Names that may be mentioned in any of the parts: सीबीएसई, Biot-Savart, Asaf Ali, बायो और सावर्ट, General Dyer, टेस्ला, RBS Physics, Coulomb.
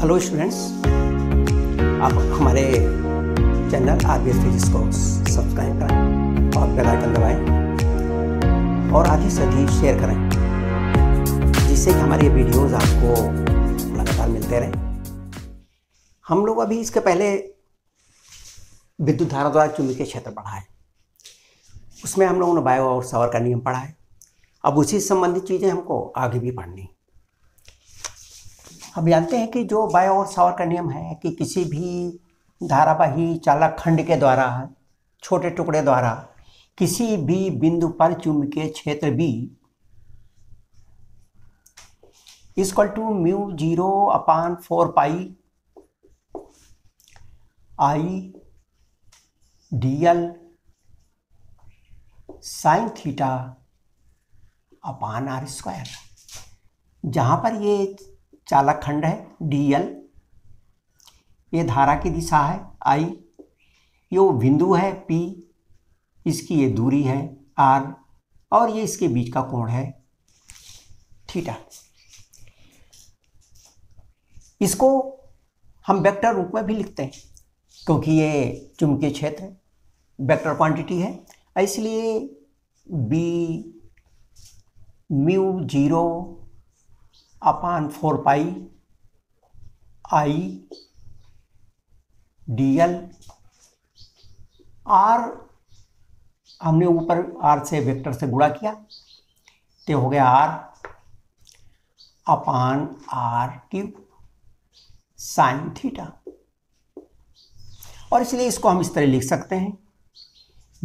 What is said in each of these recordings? Hello students, आप हमारे channel RBS physics को सब्सक्राइब करें और बेल आइकन दबाएं और आगे से अधिक शेयर करें जिससे कि हमारे वीडियोज़ आपको लगातार मिलते रहें। हम लोग अभी इसके पहले विद्युत धारा द्वारा चुंबकीय क्षेत्र पढ़ा है, उसमें हम लोगों ने बायो और सावर्ट का नियम पढ़ा है। अब उसी संबंधित चीज़ें हमको आगे भी पढ़नी। हम जानते हैं कि जो बायो और सावर्ट का नियम है कि किसी भी धारावाही चालक खंड के द्वारा छोटे टुकड़े द्वारा किसी भी बिंदु पर चुंबकीय क्षेत्र B equal to μ0/4πI dl sin θ/r², जहाँ पर ये चालक खंड है dl, ये धारा की दिशा है I, ये बिंदु है P, इसकी ये दूरी है R और ये इसके बीच का कोण है थीटा। इसको हम वेक्टर रूप में भी लिखते हैं क्योंकि ये चुंबकीय क्षेत्र वेक्टर क्वांटिटी है, इसलिए B μ0/4πI dl, r हमने ऊपर r से वेक्टर से गुणा किया तो हो गया r/r³ sin θ। और इसलिए इसको हम इस तरह लिख सकते हैं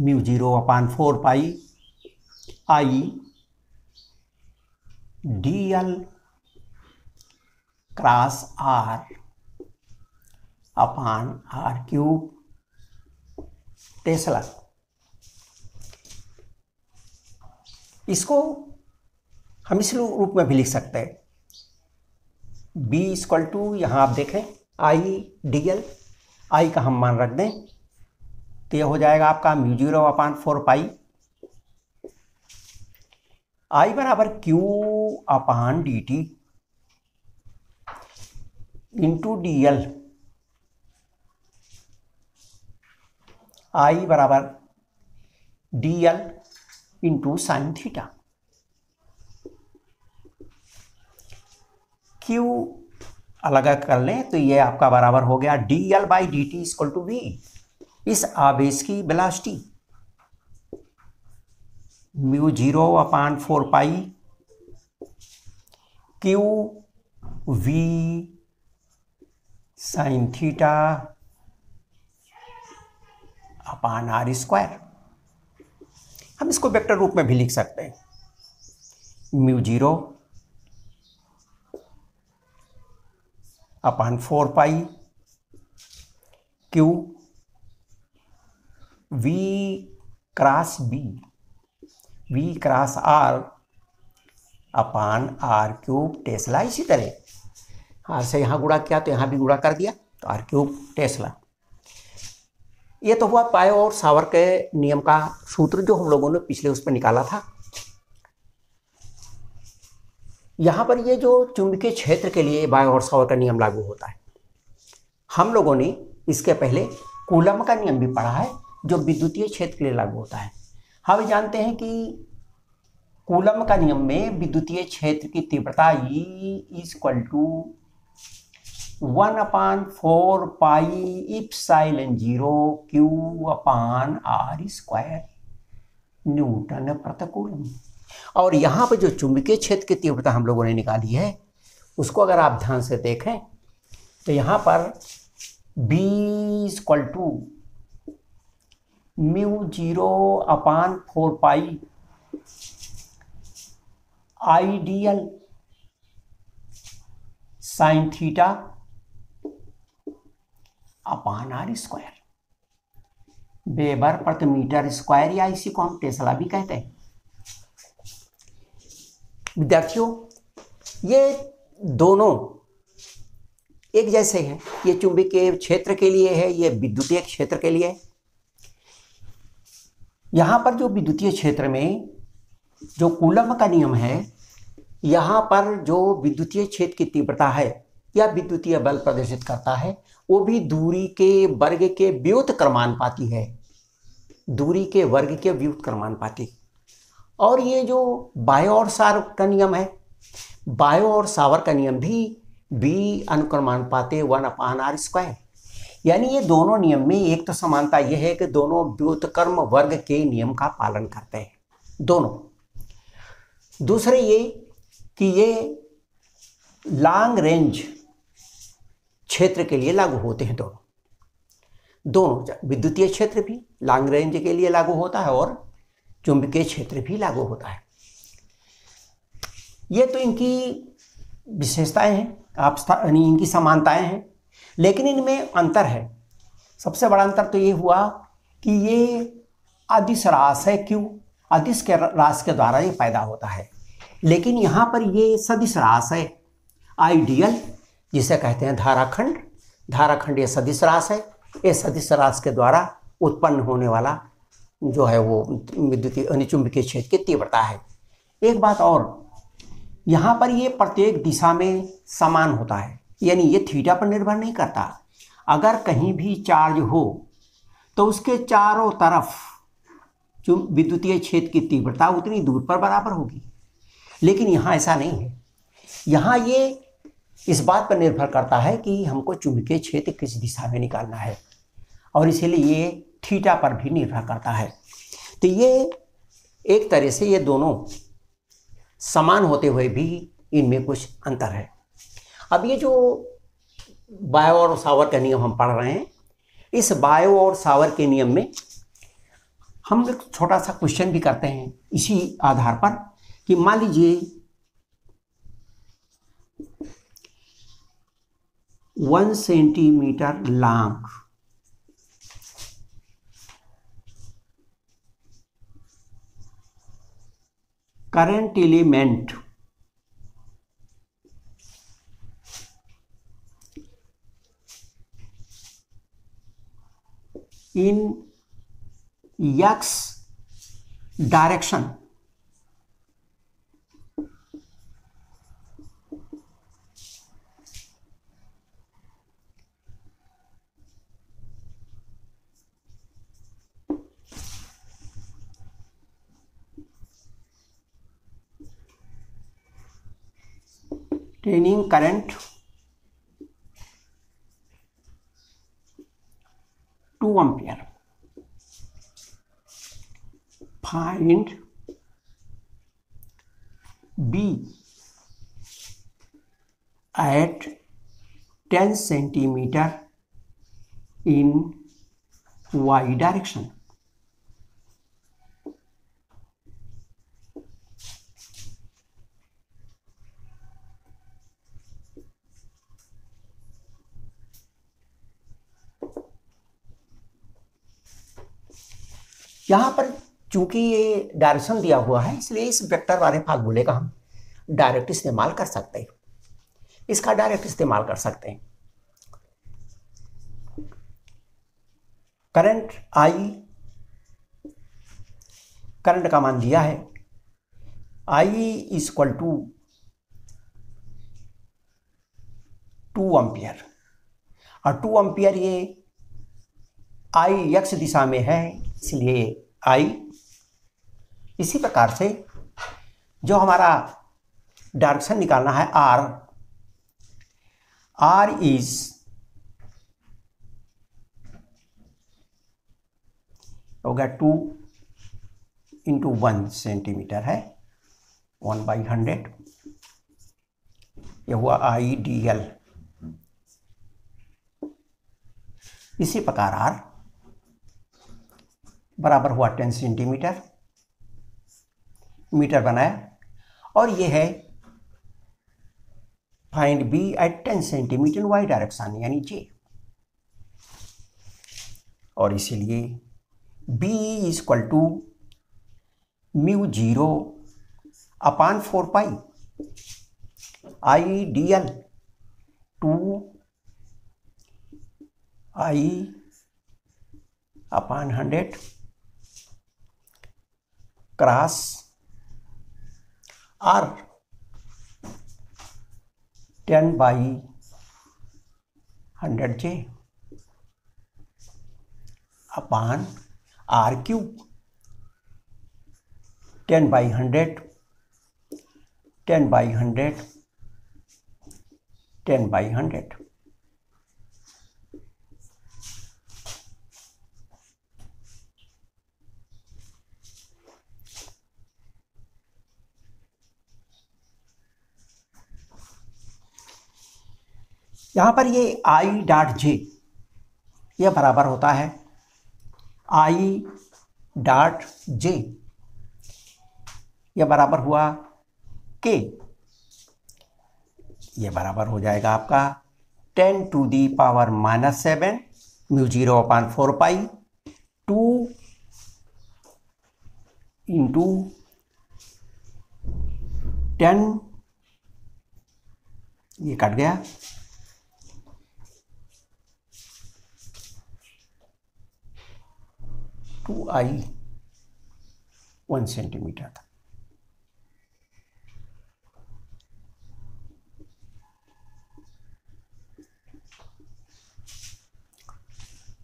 μ0/4πI dl × r/r³। इसको हम इस रूप में भी लिख सकते हैं b इक्वल टू, यहाँ आप देखें I dl का हम मान रख दें तो हो जाएगा आपका μ0/4πI dl × sin θ। Q अलग कर लें तो ये आपका बराबर हो गया dl/dt = v, इस आवेश की velocity μ0/4π q v sin θ/r²। हम इसको वेक्टर रूप में भी लिख सकते हैं μ0/4π q v × b v × r/r³ टेस्ला। इसी तरह r से यहाँ गुणा किया तो यहाँ भी गुणा कर दिया तो r³ टेस्ला। ये तो हुआ बायो और सावर्ट के नियम का सूत्र जो हम लोगों ने पिछले उस पर निकाला था। यहाँ पर ये जो चुंबकीय क्षेत्र के लिए बायो और सावर्ट का नियम लागू होता है, हम लोगों ने इसके पहले कूलम का नियम भी पढ़ा है जो विद्युतीय क्षेत्र के लिए लागू होता है। हम जानते हैं कि कूलम का नियम में विद्युतीय क्षेत्र की तीव्रता E = 1/4πε0 q/r² N/Coulomb। और यहाँ पर जो चुंबकीय क्षेत्र की तीव्रता हम लोगों ने निकाली है उसको अगर आप ध्यान से देखें तो यहाँ पर B = μ0/4πI dl sin θ/r², Wb/m², या इसी को हम टेस्ला भी कहते हैं। विद्यार्थियों, ये दोनों एक जैसे हैं, ये चुंबकीय क्षेत्र के लिए है, ये विद्युतीय क्षेत्र के लिए है। यहाँ पर जो विद्युतीय क्षेत्र में जो कूलम का नियम है, यहाँ पर जो विद्युतीय क्षेत्र की तीव्रता है या विद्युतीय बल प्रदर्शित करता है, वो भी दूरी के वर्ग के व्युत क्रमानुपाती है, दूरी के वर्ग के व्युत क्रमानुपाती। और ये जो बायो और सावर्ट का नियम है, बायो और सावर्ट का नियम भी बी अनुक्रमानुपाती 1/r², यानी ये दोनों नियम में एक तो समानता यह है कि दोनों व्युतक्रम वर्ग के नियम का पालन करते हैं दोनों। दूसरे ये कि ये लॉन्ग रेंज क्षेत्र के लिए लागू होते हैं दोनों, विद्युतीय क्षेत्र भी लॉन्ग रेंज के लिए लागू होता है और चुंबकीय क्षेत्र भी लागू होता है। ये तो इनकी विशेषताएं हैं, आप इनकी समानताएं हैं, लेकिन इनमें अंतर है। सबसे बड़ा अंतर तो ये हुआ कि ये अदिश राशि है, क्यों अदिश के राशि के द्वारा ये पैदा होता है, लेकिन यहाँ पर ये सदिश राशि है आइडियल जिसे कहते हैं धाराखंड, धाराखंड ये सदिश राशि है, ये सदिश राशि के द्वारा उत्पन्न होने वाला जो है वो विद्युतीय चुंबकीय क्षेत्र की तीव्रता है। एक बात और, यहाँ पर ये प्रत्येक दिशा में समान होता है, यानी ये थीटा पर निर्भर नहीं करता। अगर कहीं भी चार्ज हो तो उसके चारों तरफ जो विद्युतीय क्षेत्र की तीव्रता उतनी दूर पर बराबर होगी, लेकिन यहाँ ऐसा नहीं है। यहाँ ये इस बात पर निर्भर करता है कि हमको चुंबकीय क्षेत्र किस दिशा में निकालना है, और इसीलिए ये थीटा पर भी निर्भर करता है। तो ये एक तरह से ये दोनों समान होते हुए भी इनमें कुछ अंतर है। अब ये जो बायो और सावर्ट का नियम हम पढ़ रहे हैं, इस बायो और सावर्ट के नियम में हम एक छोटा सा क्वेश्चन भी करते हैं इसी आधार पर कि मान लीजिए 1 centimetre long current element in x direction training current ampere, find B at 10 centimetre in Y direction. यहाँ पर चूंकि ये डायरेक्शन दिया हुआ है, इसलिए इस वेक्टर वाले फार्मूले का हम डायरेक्ट इस्तेमाल कर सकते हैं, इसका डायरेक्ट इस्तेमाल कर सकते हैं। करंट आई, करंट का मान दिया है I = 2 एम्पियर, और 2 एम्पियर ये I x दिशा में है, इसलिए I। इसी प्रकार से जो हमारा डायरेक्शन निकालना है R इज होगा 2 × 1 सेंटीमीटर है, 1/100, यह हुआ आईडीएल। इसी प्रकार R बराबर हुआ 10 सेंटीमीटर, मीटर बनाया, और यह है find B at 10 centimetre y direction यानी J, और इसीलिए B = μ0/4π IDL 2 I/100 cross R 10/ 100J upon R cube 10 by 100 10 by 100 10 by 100। यहाँ पर ये I डॉट जे यह बराबर होता है I डॉट जे, यह बराबर हुआ K, यह बराबर हो जाएगा आपका 10⁻⁻⁻⁷ μ0 अपान 4 पाई 2 × 10, ये कट गया, 2i 1 सेंटीमीटर था।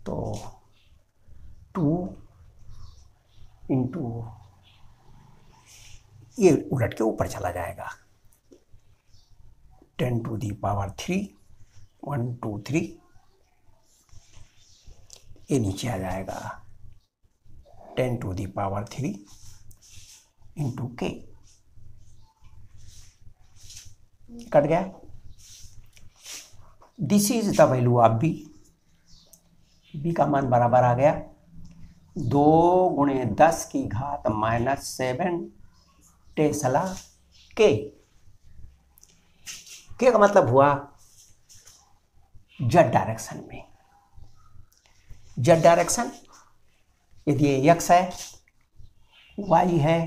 तो 2 × ये उलट के ऊपर चला जाएगा 10⁻³ 1 2 3, ये नीचे आ जाएगा 10⁻³ इंटू के, कट गया। This is the value of B, B का मान बराबर आ गया 2 × 10⁻⁻⁷ टेस्ला के का मतलब हुआ जेड डायरेक्शन में, जेड डायरेक्शन यदि ये x है y है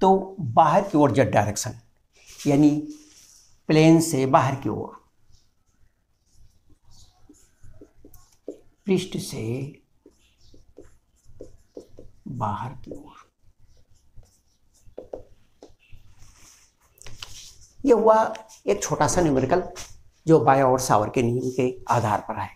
तो बाहर की ओर जेड डायरेक्शन यानी प्लेन से बाहर की ओर, पृष्ठ से बाहर की ओर। यह हुआ एक छोटा सा न्यूमेरिकल जो बायो और सावर के नियम के आधार पर है।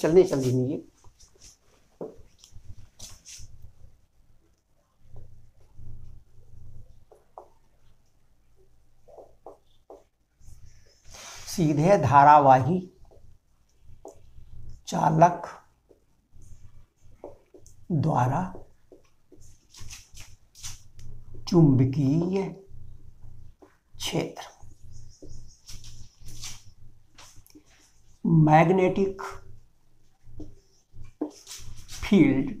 चलने नहीं, सीधे धारावाही चालक द्वारा चुंबकीय क्षेत्र Magnetic field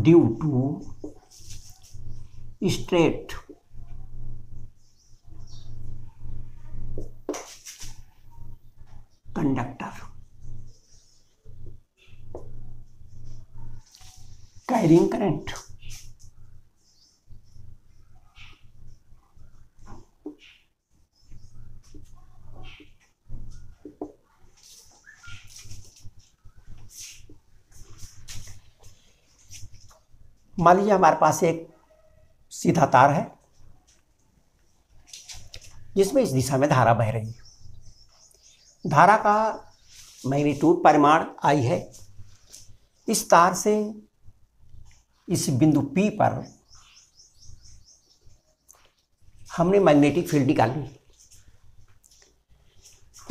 due to straight conductor carrying current मान लीजिए हमारे पास एक सीधा तार है जिसमें इस दिशा में धारा बह रही है, धारा का मैग्नीट्यूड परिमाण I है। इस तार से इस बिंदु P पर हमने मैग्नेटिक फील्ड निकाली,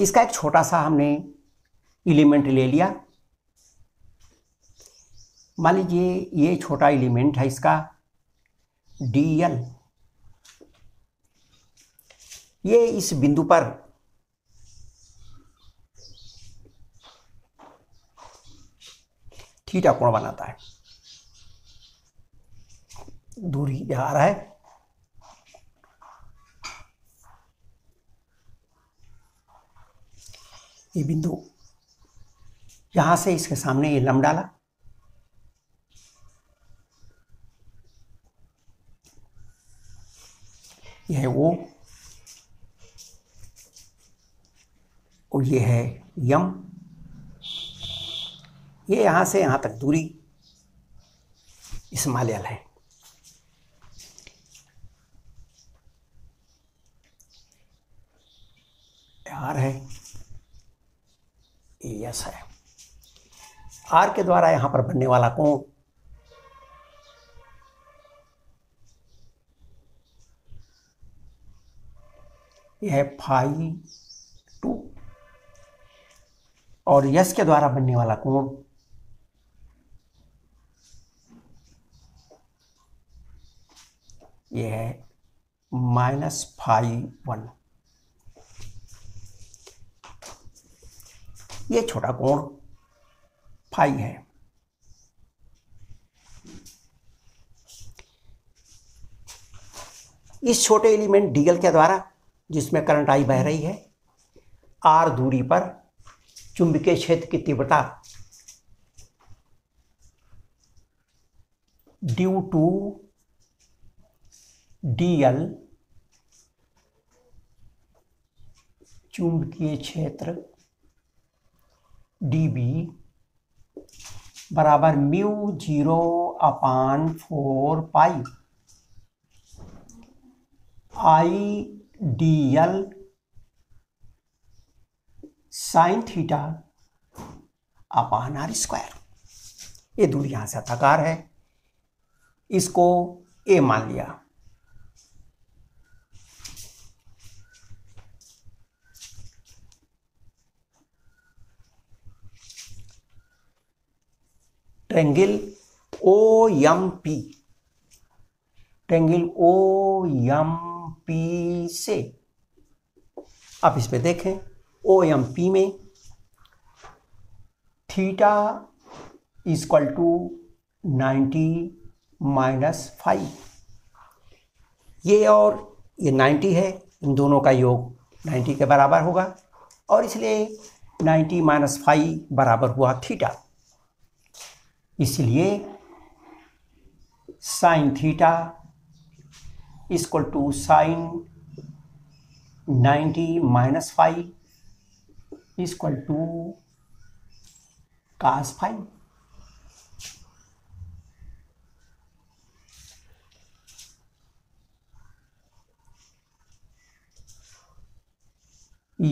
इसका एक छोटा सा हमने एलिमेंट ले लिया, मान लीजिए ये छोटा एलिमेंट है इसका DL, ये इस बिंदु पर थीटा कोण बनाता है, दूरी जा रहा है। ये बिंदु यहां से इसके सामने ये लंब डाला, यह ओ और ये है यम। ये यहाँ से यहाँ तक दूरी इस्माइल है। आर है, यस है। आर के द्वारा यहाँ पर बनने वाला कोण यह है फाई 2 और यस के द्वारा बनने वाला कोण यह है माइनस फाई 1। ये छोटा कोण फाई है। इस छोटे एलिमेंट डीएल के द्वारा जिसमें करंट आई बह रही है आर दूरी पर चुंबकीय क्षेत्र की तीव्रता ड्यू टू डीएल चुंबकीय क्षेत्र डीबी बराबर mu 0/4 pi I DL sine theta upon R square. ये दूरी यहां से आकार है, इसको ए मान लिया। Triangle O M P, triangle O M P से आप इसमें देखें ओ एम पी में थीटा इक्वल टू 90 - फाई। ये और ये 90 है, इन दोनों का योग 90 के बराबर होगा और इसलिए 90 - फाई बराबर हुआ थीटा। इसलिए sine theta equal to sine 90 - phi equal to cos phi.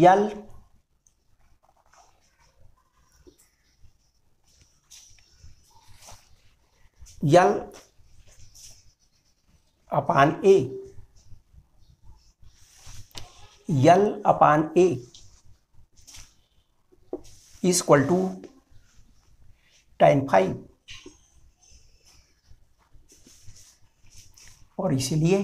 L L upon A, L upon A equal to tan phi और इसलिए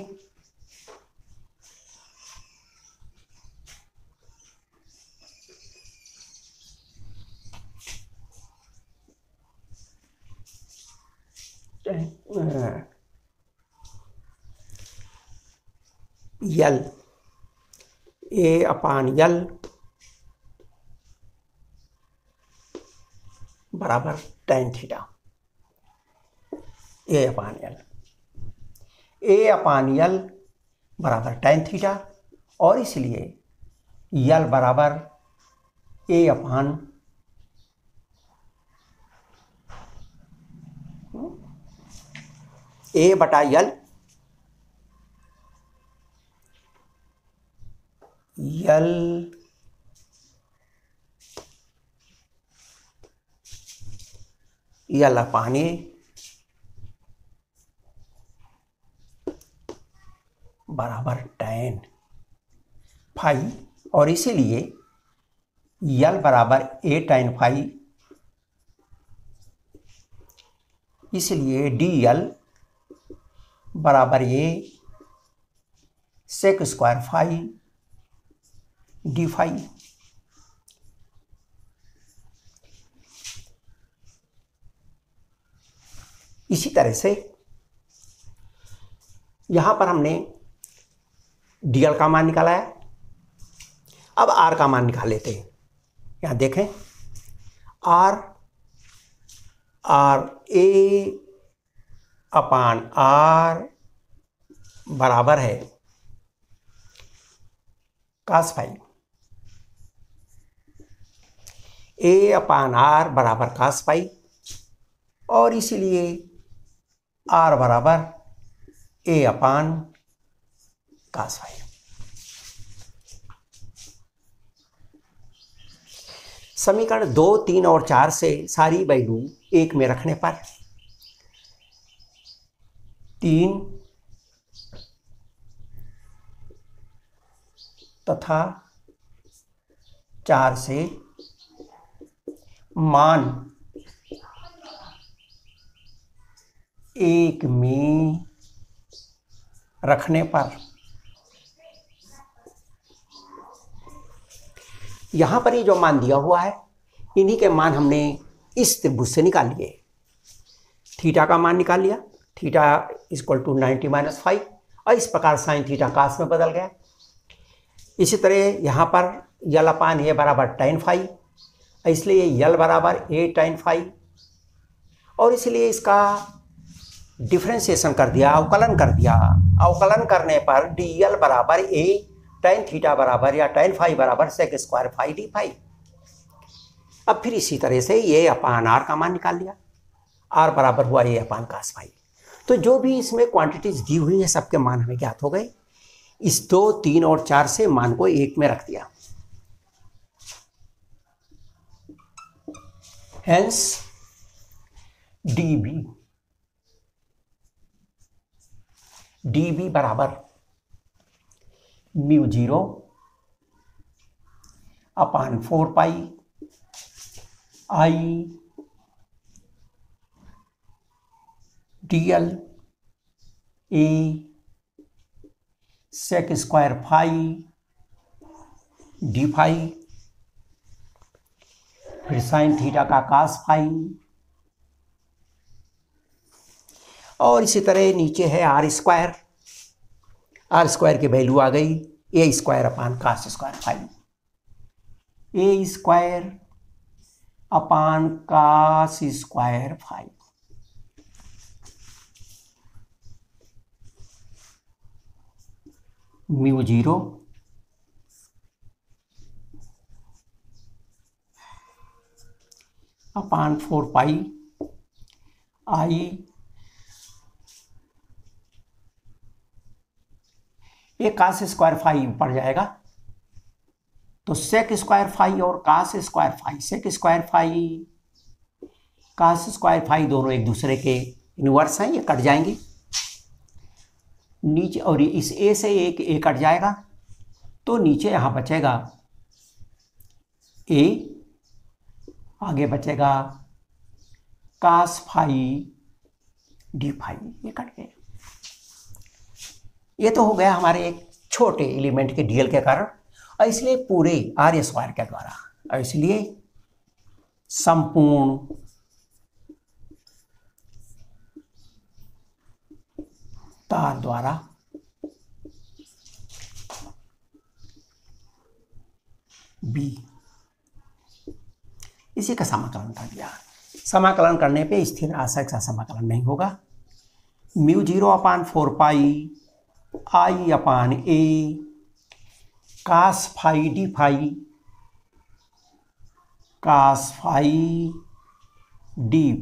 यल ए अपान यल बराबर tan थीटा ए अपान यल, ए अपान यल बराबर tan थीटा और इसलिए यल बराबर ए अपान ए बटा यल, यल यल अपान ए बराबर tan फाई और इसीलिए यल बराबर ए tan फाई इसलिए dl बराबर ए sec² फाई d फाई। इसी तरह से यहां पर हमने dl का मान निकाला है, अब r का मान निकाल लेते हैं। यहां देखें r a अपान r बराबर है cos 5, a अपान आर बराबर cos 5, और इसीलिए r बराबर a अपान cos 5। समीकरण 2, 3 और 4 से सारी वैल्यू एक में रखने पर 3 तथा 4 से मान एक में रखने पर, यहाँ पर ही जो मान दिया हुआ है इन्हीं के मान हमने इस त्रिभुज से निकाल लिए। थीटा का मान निकाल लिया, थीटा इक्वल टू 90 माइनस 5, और इस प्रकार साइन थीटा कास में बदल गया। इसी तरह यहाँ पर यल अपान ए बराबर tan 5, इसलिए यल बराबर ए tan 5, और इसलिए इसका डिफ्रेंसिएशन कर दिया, अवकलन कर दिया। अवकलन करने पर डी यल बराबर ए tan थीटा बराबर या tan 5 बराबर sec² phi d phi। अब फिर इसी तरह से ये अपान आर का मान निकाल लिया, आर बराबर हुआ ये अपान cos 5। तो जो भी इसमें क्वांटिटीज दी हुई है सबके मान हमें ज्ञात हो गए। इस 2, 3 और 4 से मान को एक में रख दिया। हेंस dB बराबर μ0 upon 4 pi I dl A sec² phi d phi, फिर साइन थीटा का cos 5, और इसी तरह नीचे है r²। r² की वैल्यू आ गई A square upon cos² phi, A square upon cos² phi। μ0 upon 4 pi I ये cos² phi पड़ जाएगा, तो sec² phi और cos² phi, sec² phi cos² phi दोनों एक दूसरे के इनवर्स हैं, ये कट जाएंगे नीचे, और इस a से एक a कट जाएगा, तो नीचे यहाँ बचेगा a, आगे बचेगा cos phi d phi, ये कट गया। ये तो हो गया हमारे एक छोटे एलिमेंट के डीएल के कारण, और इसलिए पूरे आर स्क्वायर के द्वारा, और इसलिए संपूर्ण तार द्वारा बी। इसी का समाकलन कर दिया। समाकलन करने पे स्थिर आश्रय का समाकलन नहीं होगा। μ0 upon 4 pi I upon A cos phi d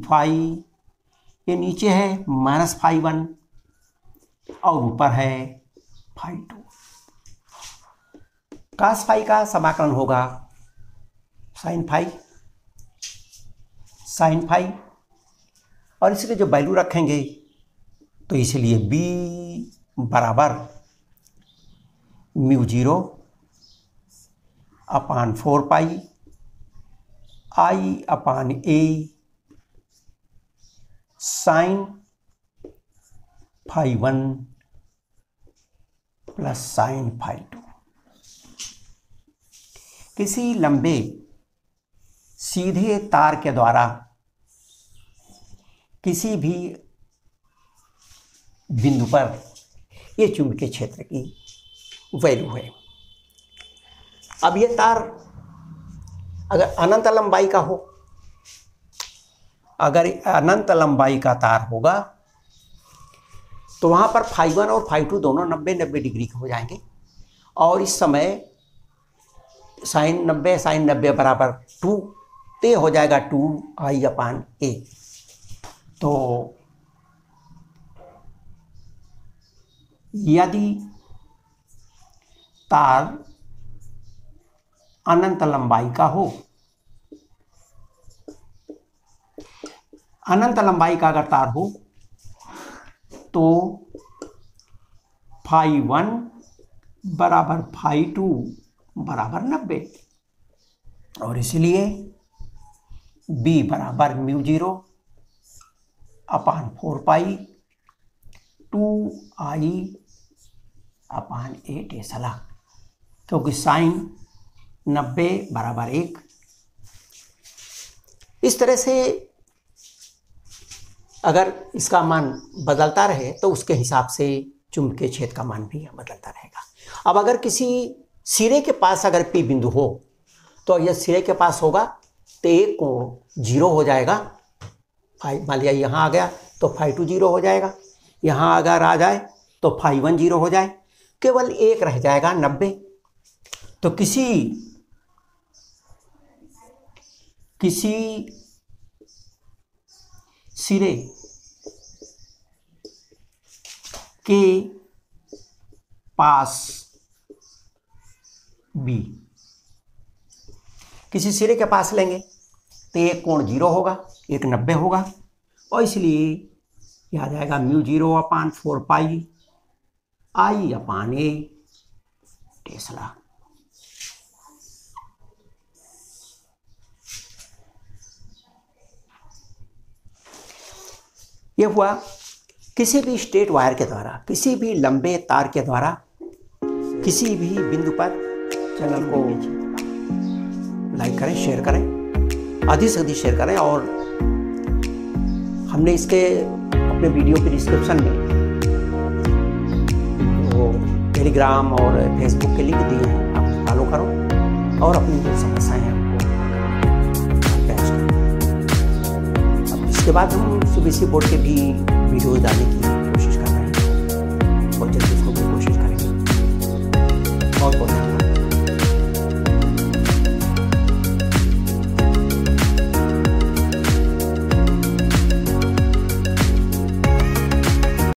phi, ये नीचे है -phi 1 और ऊपर है phi 2। cos phi का समाकलन होगा sin phi, और इसके जो वैल्यू रखेंगे, तो इसलिए b बराबर μ0 upon 4 pi I upon A sin phi 1 plus sin phi 2। किसी लंबे सीधे तार के द्वारा किसी भी बिंदु पर ये चुंबकीय क्षेत्र की वैल्यू है। अब ये तार अगर अनंत लंबाई का हो, अगर अनंत लंबाई का तार होगा तो वहाँ पर phi 1 और phi 2 दोनों 90-90 डिग्री के हो जाएंगे, और इस समय साइन 90 बराबर 2, ते हो जाएगा 2I/A। तो यदि तार अनंत लंबाई का हो, अनंत लंबाई का अगर तार हो तो φ1 बराबर φ2 बराबर 90, और इसलिए B बराबर μ0/4π 2I/A टेस्ला, क्योंकि साइन 90 बराबर 1। इस तरह से अगर इसका मान बदलता रहे तो उसके हिसाब से चुंबकीय क्षेत्र का मान भी बदलता रहेगा। अब अगर किसी सिरे के पास अगर P बिंदु हो तो यह सिरे के पास होगा तो एक कोण 0 हो जाएगा। मान लिया यहाँ आ गया तो φ2 0 हो जाएगा, यहाँ अगर आ जाए तो φ1 0 हो जाए, केवल 1 रह जाएगा 90। तो किसी सिरे के पास B, किसी सिरे के पास लेंगे तो एक कोण 0 होगा, एक 90 होगा, और इसलिए यह आ जाएगा μ0/4π I/A टेस्ला। यह हुआ किसी भी स्ट्रेट वायर के द्वारा, किसी भी लंबे तार के द्वारा किसी भी बिंदु पर। चैनल को लाइक करें, शेयर करें, अधिक से अधिक शेयर करें, और हमने इसके अपने वीडियो के डिस्क्रिप्शन में वो टेलीग्राम और फेसबुक के लिंक दिए हैं, आप फॉलो करो और अपनी जो समस्याएँ हैं आपको बेस्ट। अब इसके बाद हम सीबीएसई बोर्ड के भी वीडियो डालेंगे।